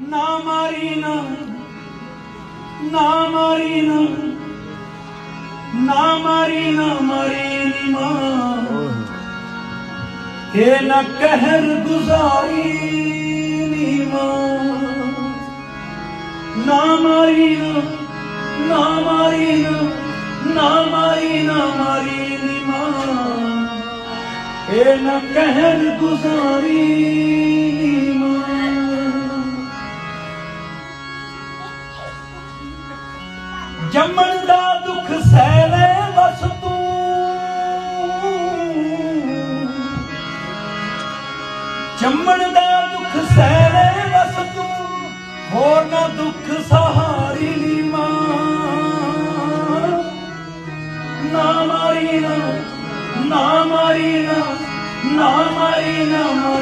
Na Marina, na Marina, na Marina, Marinima, ke na kahar guzarinima. Na Marina, na Marina, na Marina, Marinima, ke na kahar guzarinima. जमन दा दुख सहने बस तू जमन दा दुख सहने बस तू होर ना दुख सहारी नी मां ना मारी ना ना मारी ना ना मारी ना।